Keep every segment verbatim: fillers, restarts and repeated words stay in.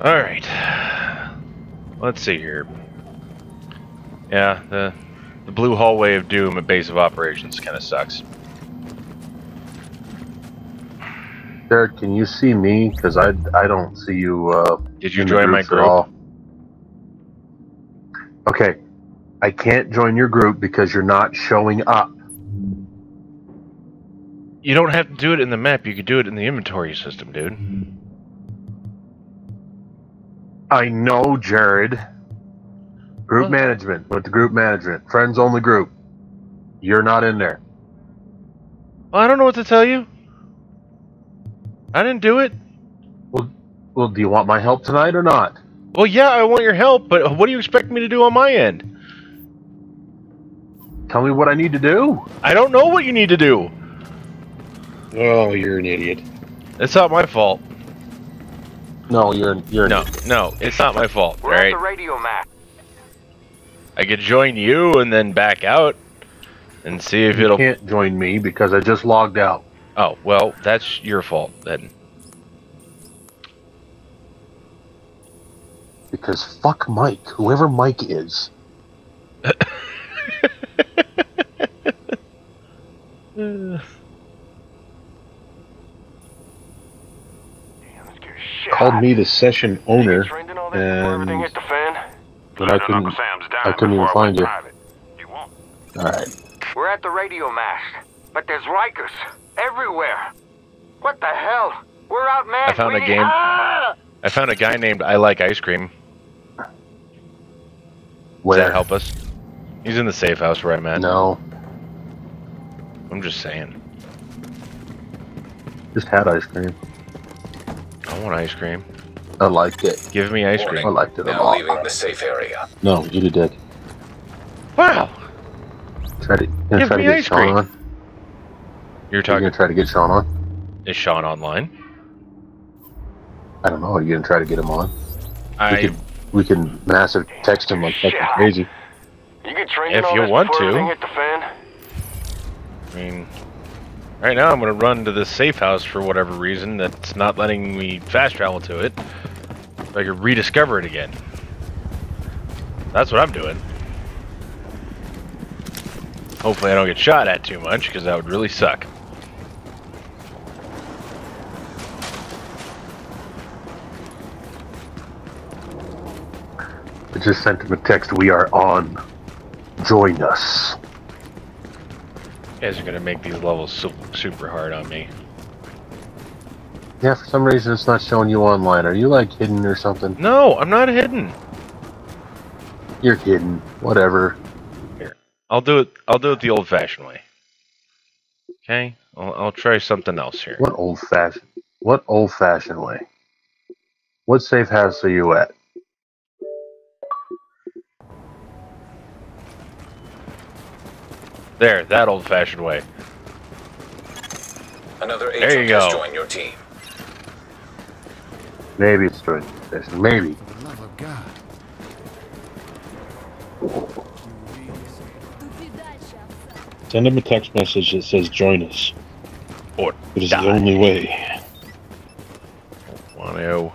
Alright. Let's see here. Yeah, the, the blue hallway of doom at base of operations kind of sucks. Jared, can you see me? Because I, I don't see you. Uh, Did you join my group? At all. Okay. I can't join your group because you're not showing up. You don't have to do it in the map. You could do it in the inventory system, dude. I know, Jared. Group oh. management. Went to group management. Friends only group. You're not in there. Well, I don't know what to tell you. I didn't do it. Well, well, do you want my help tonight or not? Well, yeah, I want your help, but what do you expect me to do on my end? Tell me what I need to do. I don't know what you need to do. Oh, you're an idiot. It's not my fault. No, you're you're an no, idiot. No, it's not my fault. We're all right. At the radio map. I could join you and then back out and see if you it'll. You can't join me because I just logged out. Oh, well, that's your fault then. Because fuck Mike, whoever Mike is. Damn, called me the session owner, and but I couldn't. I couldn't even find her. All right. We're at the radio mast, but there's Rikers everywhere. What the hell? We're out, man. I found we a game. Ah! I found a guy named I Like Ice Cream. Where? Does that help us? He's in the safe house where I'm at. No. I'm just saying. Just had ice cream. I want ice cream. I liked it. Give me ice cream. I liked it a lot. Now leaving the safe area. No, you did dick. Wow. Try to, gonna Give try me to get ice Sean cream. On. You're talking. You're gonna try to get Sean on. Is Sean online? I don't know. Are you gonna try to get him on? I. We can, we can massive text him like fucking crazy. You can train if you want to. I mean, right now I'm going to run to this safe house for whatever reason that's not letting me fast travel to it. So I can rediscover it again. That's what I'm doing. Hopefully I don't get shot at too much, because that would really suck. I just sent him a text, we are on. Join us. You guys are gonna make these levels super, super hard on me. Yeah, for some reason it's not showing you online. Are you like hidden or something? No, I'm not hidden. You're hidden. Whatever. Here, I'll do it. I'll do it the old-fashioned way. Okay, I'll, I'll try something else here. What old-fashioned? What old-fashioned way? What safe house are you at? There, that old-fashioned way. Another agent there you go. Has joined your team. Maybe it's joined your team. Maybe. For the love of God. Send him a text message that says join us. Or it is die. The only way. one oh.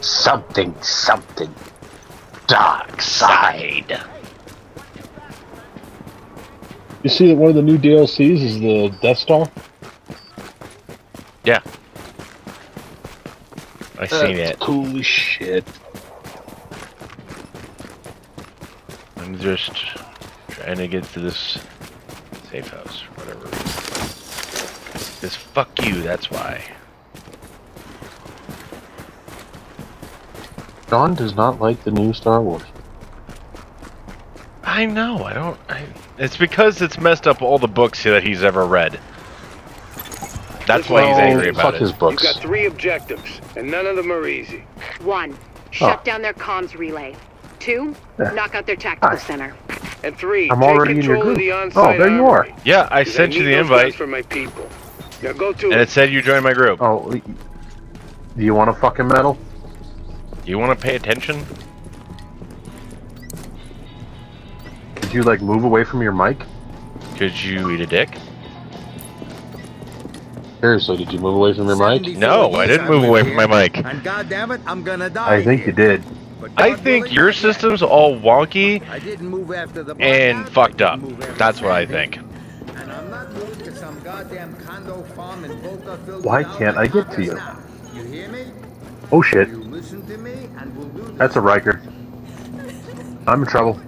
Something, something. Dark side. You see that one of the new D L Cs is the Death Star? Yeah. I seen it. Cool shit. I'm just trying to get to this safe house, whatever. Because fuck you, that's why. John does not like the new Star Wars. I know, I don't... I, it's because it's messed up all the books that he's ever read. That's why he's angry about it. Fuck his books. You've got three objectives, and none of them are easy. One, shut oh. down their comms relay. Two, yeah. knock out their tactical Hi. center. And three, I'm take control of the on-site Oh, there you are. Armory. Yeah, I sent I you the invite. For my people. Now go to and it. it said you joined my group. Oh, do you want a fucking medal? Do you want to pay attention? Could you, like, move away from your mic? Could you eat a dick? Seriously, did you move away from your mic? No, I didn't move away from my mic. And goddamn it, I'm gonna die. I think you did. I think your system's all wonky and fucked up. That's what I think. Why can't I get to you? Oh shit. That's a Riker. I'm in trouble.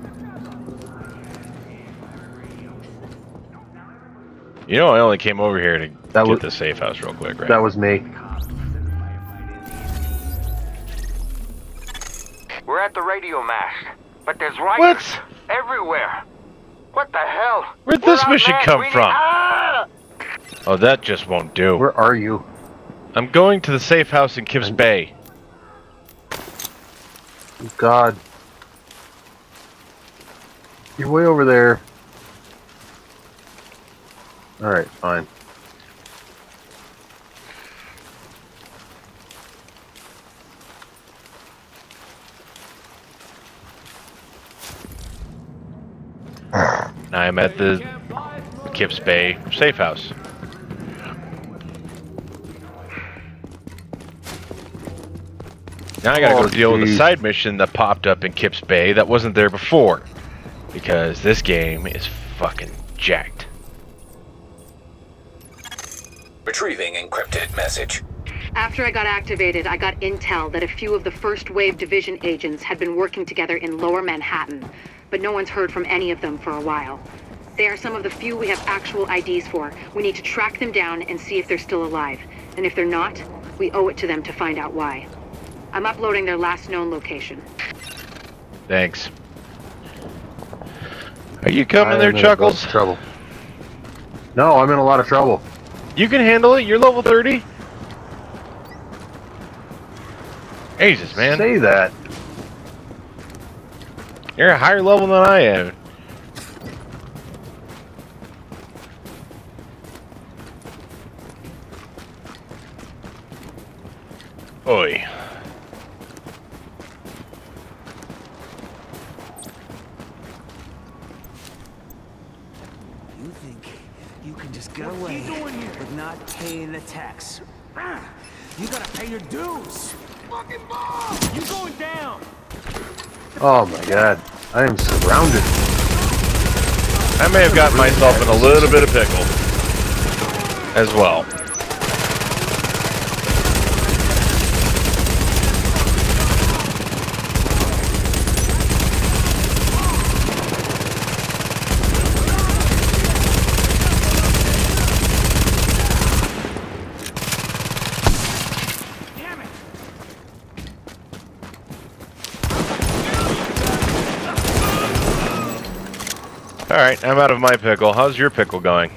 You know, I only came over here to that get was, the safe house real quick, right? That was me. We're at the radio mast, but there's riots what? everywhere. What the hell? Where'd this mission come we... from? Ah! Oh, that just won't do. Where are you? I'm going to the safe house in Kips I'm... Bay. Oh, God. You're way over there. Alright, fine. I'm at the Kips Bay safe house. Now I gotta oh, go deal geez. with a side mission that popped up in Kips Bay that wasn't there before. Because this game is fucking jacked. Retrieving encrypted message. After I got activated, I got intel that a few of the first wave division agents had been working together in Lower Manhattan, but no one's heard from any of them for a while. They are some of the few we have actual I Ds for. We need to track them down and see if they're still alive. And if they're not, we owe it to them to find out why. I'm uploading their last known location. Thanks. Are you coming there, Chuckles? Trouble. No, I'm in a lot of trouble. You can handle it. You're level thirty. Jesus, man. Say that. You're a higher level than I am. Oi. You think you can just get away? What are you doing here? With not paying the tax. You gotta pay your dues. Fucking bomb! You going down! Oh my god, I am surrounded. I may have gotten myself in a little bit of pickle as well. Alright, I'm out of my pickle. How's your pickle going?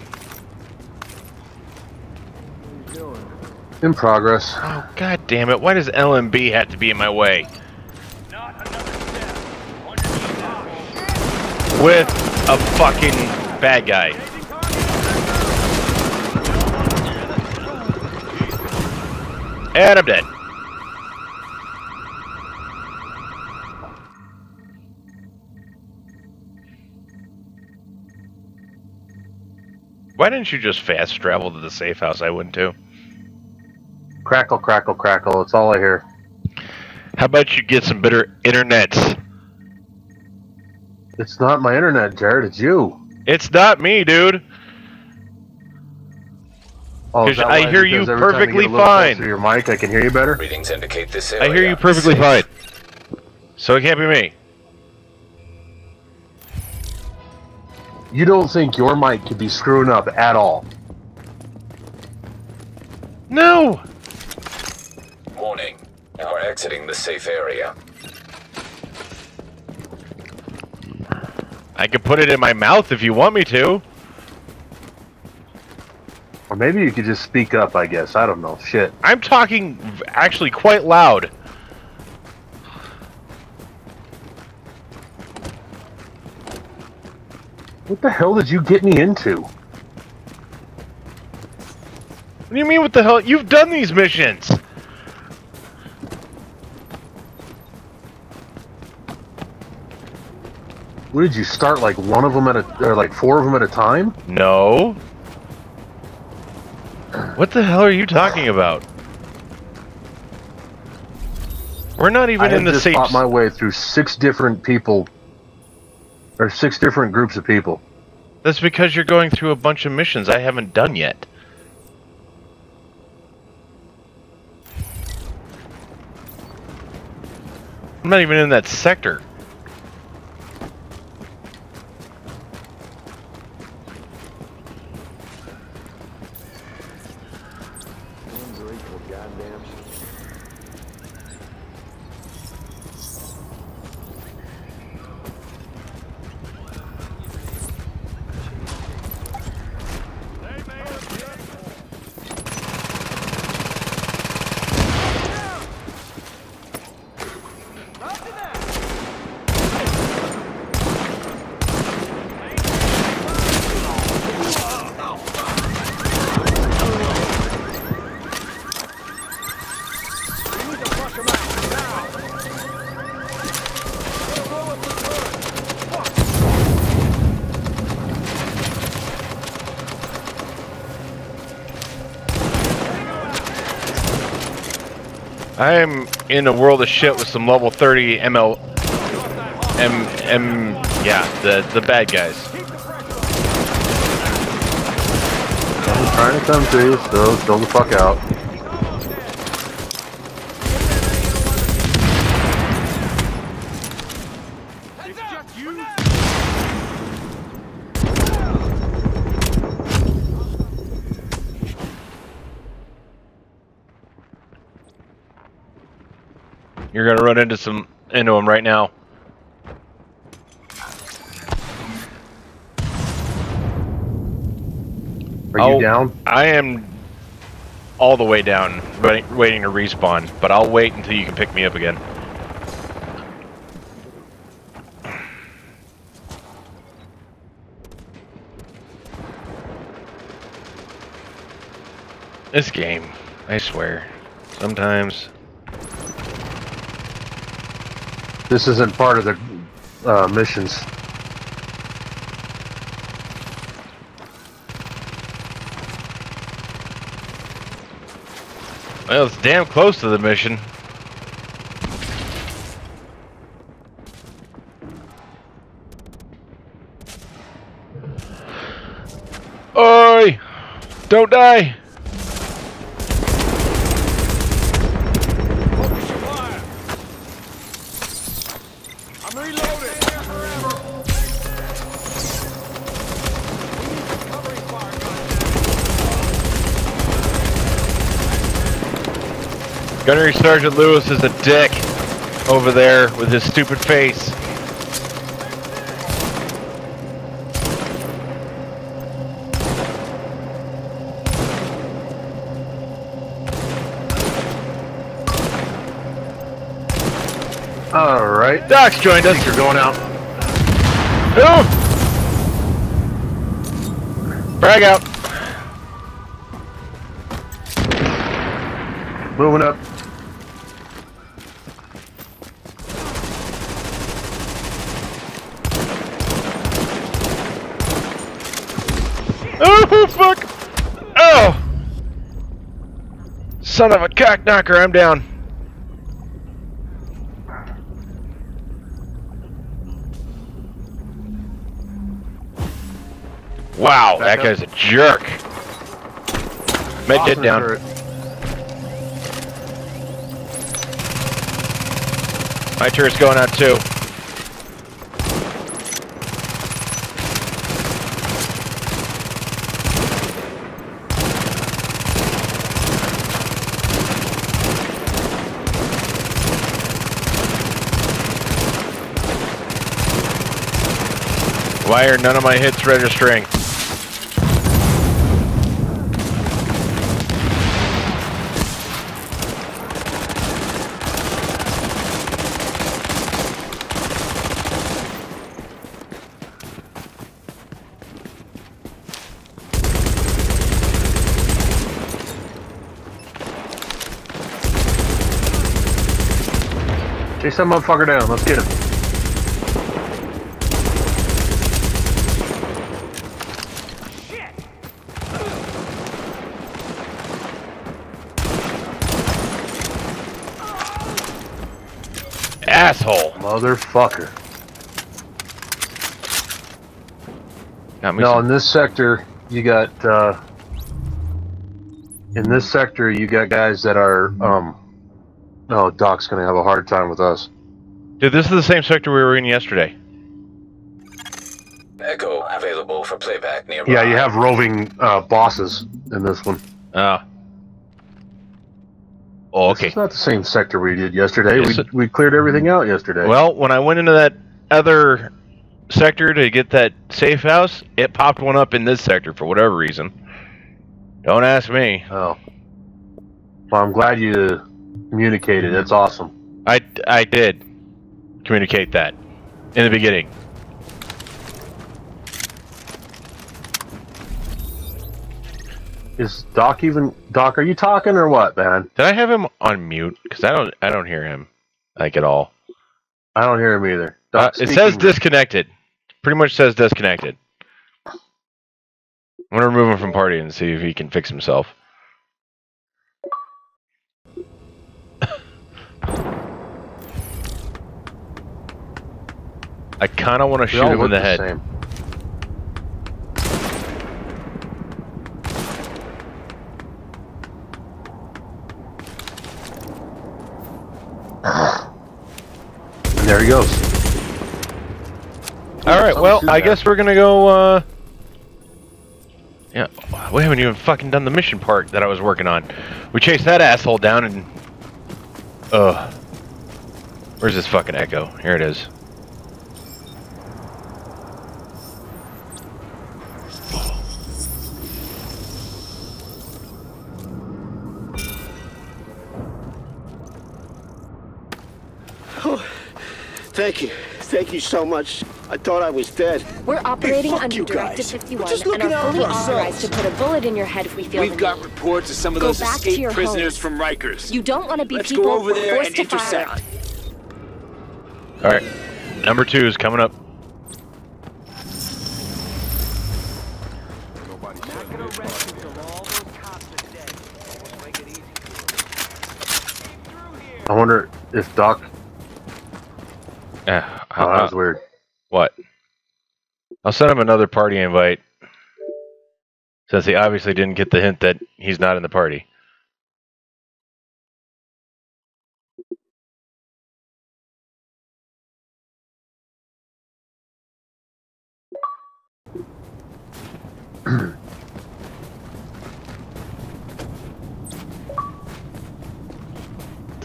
In progress. Oh, god damn it. Why does L M B have to be in my way? Not another step. With a fucking bad guy. And I'm dead. Why didn't you just fast travel to the safe house? I wouldn't too. Crackle, crackle, crackle. It's all I hear. How about you get some better internets? It's not my internet, Jared. It's you. It's not me, dude. Oh, I hear you perfectly fine. Your mic, I can hear you better. Readings indicate this area. I hear you perfectly fine. So it can't be me. You don't think your mic could be screwing up at all? No! Warning. Now we're exiting the safe area. I could put it in my mouth if you want me to. Or maybe you could just speak up, I guess. I don't know. Shit. I'm talking actually quite loud. What the hell did you get me into? What do you mean, what the hell? You've done these missions! What did you start, like one of them at a, or like four of them at a time? No. What the hell are you talking about? We're not even I in the just same. I fought my way through six different people, or six different groups of people. That's because you're going through a bunch of missions I haven't done yet. I'm not even in that sector. I am in a world of shit with some level thirty M L... M... M... yeah, the, the bad guys. I'm trying to come to you, so chill the fuck out. You're gonna run into some into him right now. Are you I'll, down? I am all the way down, wait, waiting to respawn. But I'll wait until you can pick me up again. This game, I swear, sometimes. This isn't part of the uh, missions. Well, it's damn close to the mission. Oi! Don't die! Gunnery Sergeant Lewis is a dick over there with his stupid face. Alright. Doc's joined us. You're going out. Oh! Frag out. Moving up. Oh, fuck! Oh! Son of a cock knocker, I'm down. Wow, that guy's a jerk. Med kit down. My turret's going out too. Why are none of my hits registering? Chase that motherfucker down, let's get him. asshole. Motherfucker. Got me no, some. In this sector, you got, uh, in this sector, you got guys that are, um, oh, Doc's gonna have a hard time with us. Dude, this is the same sector we were in yesterday. Echo available for playback nearby. Yeah, you have roving uh, bosses in this one. Ah. Uh. Oh, okay. It's not the same sector we did yesterday. We, we cleared everything out yesterday. Well, when I went into that other sector to get that safe house, it popped one up in this sector for whatever reason. Don't ask me. Oh. Well, I'm glad you communicated. That's awesome. I, I did communicate that in the beginning. Is Doc even Doc? Are you talking or what, man? Did I have him on mute? Because I don't, I don't hear him like at all. I don't hear him either. Uh, it says disconnected. Pretty much says disconnected. I'm gonna remove him from party and see if he can fix himself. I kind of want to shoot him in the head. Same. And there he goes. Alright, well, I guess we're gonna go, uh... yeah, we haven't even fucking done the mission part that I was working on. We chased that asshole down and... Ugh. Where's this fucking Echo? Here it is. Thank you. Thank you so much. I thought I was dead. We're operating hey, under Directive fifty-one and are fully authorized to put a bullet in your head if we feel We've got need. reports of some of go those escaped prisoners homes. from Rikers. You don't want to be Let's people go over there forced and to intercept. All right. Number two is coming up. I wonder if Doc... Yeah, oh, that was weird. What? I'll send him another party invite, since he obviously didn't get the hint that he's not in the party.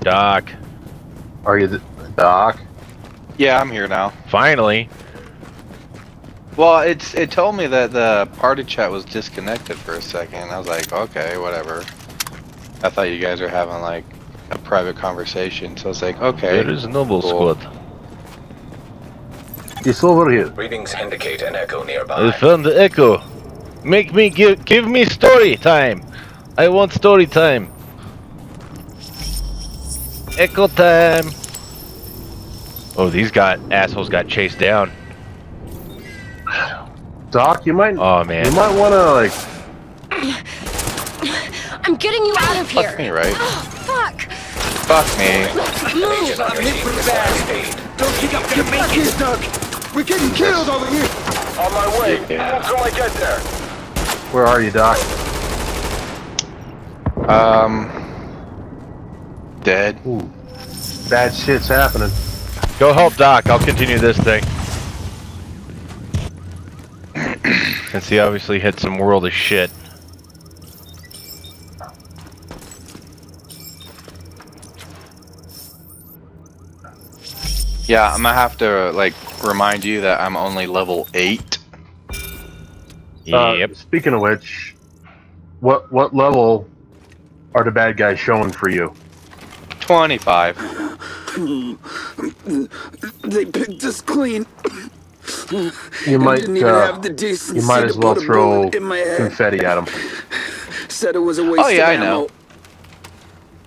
Doc, are you the Doc? Yeah, I'm here now. Finally. Well, it's it told me that the party chat was disconnected for a second. I was like, okay, whatever. I thought you guys were having like a private conversation, so I was like, okay. It is noble cool. squad. It's over here. Readings indicate an echo nearby. I found the echo. Make me give give me story time. I want story time. Echo time. Oh, these got assholes got chased down. Doc, you might. Oh man, you might want to like. I'm getting you out of here. Fuck me, right? Oh, fuck. Fuck me. Move. I'm hit pretty bad. Don't think I'm gonna make it, Doc. We're getting killed over here. On my way. Yeah. Until I get there. Where are you, Doc? Um. Dead. Ooh. Bad shit's happening. Go help Doc, I'll continue this thing. Since he obviously hit some world of shit. Yeah, I'm gonna have to, like, remind you that I'm only level eight. Yep. Uh, speaking of which, what, what level are the bad guys showing for you? twenty-five. They picked us clean. You might, didn't even uh, have the decency you might as well throw confetti at him. Said it was a waste. Oh yeah, of I know.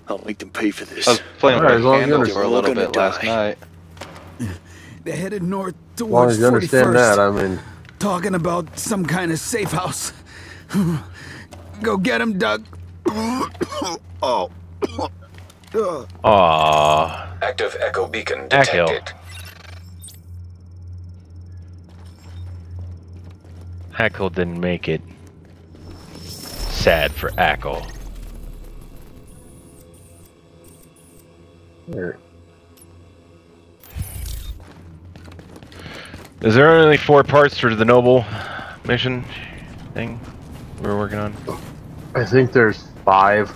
I'll make them pay for this. I was playing with right, candles for a little bit die. last night. They headed north towards. Well, as you understand that, I mean, talking about some kind of safe house. Go get him, Doug. Oh. Aww. Active echo beacon detected. Echo. Ackle didn't make it. Sad for Ackle. Is there only four parts for the Noble mission thing we're working on? I think there's five.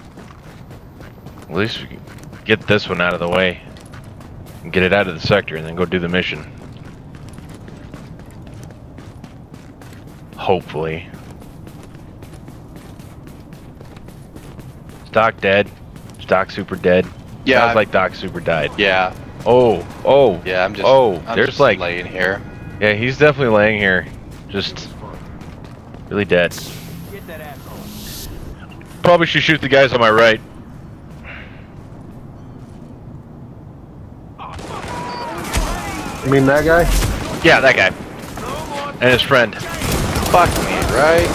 At least we can get this one out of the way. And get it out of the sector and then go do the mission. Hopefully. Is Doc dead? Is Doc super dead? Yeah. Sounds like Doc super died. Yeah. Oh, oh. Yeah, I'm just, oh, I'm there's just like, laying here. Yeah, he's definitely laying here. Just really dead. Get that asshole. Probably should shoot the guys on my right. You mean that guy? Yeah, that guy. And his friend. Fuck me, right?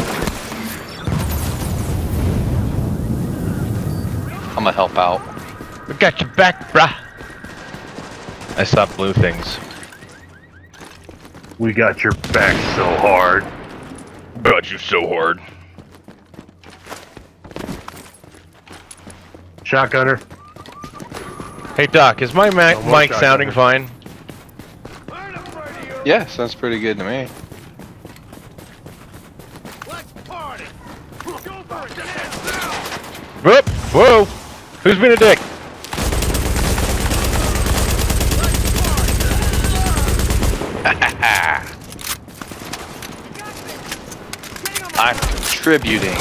I'm gonna help out. We got your back, bruh. I saw blue things. We got your back so hard. Got you so hard. Shotgunner. Hey Doc, is my mic, oh, mic sounding fine? Yeah, sounds pretty good to me. Whoop! Whoa! Who's being a dick? I'm contributing.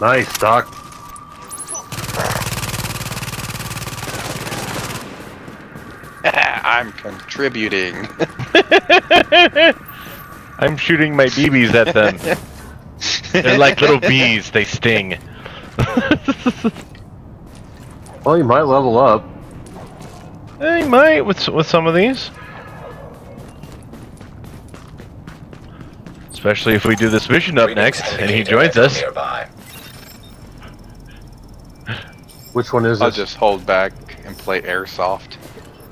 Nice, Doc. I'm contributing. I'm shooting my B Bs at them. They're like little bees, they sting. Well, you might level up. You might with, with some of these. Especially if we do this mission up next and he joins us. Which one is it? I'll just hold back and play airsoft.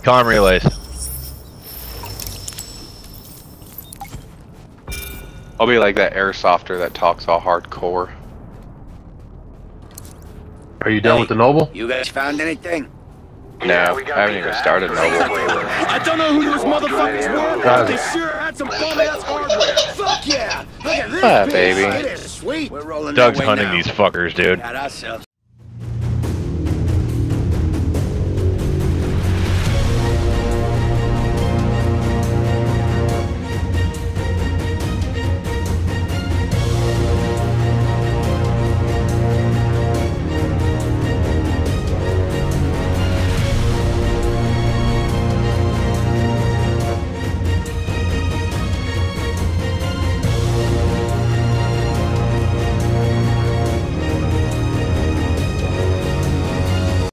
Comm relays. I'll be like that airsofter that talks all hardcore. Are you done hey, with the Noble? You guys found anything? No, yeah, we I haven't even that. started Noble. I don't know who those motherfuckers were, but they sure had some fun-ass hardware. Fuck yeah! Look at this, ah, baby. It is sweet. We're rolling Doug's hunting now. These fuckers, dude.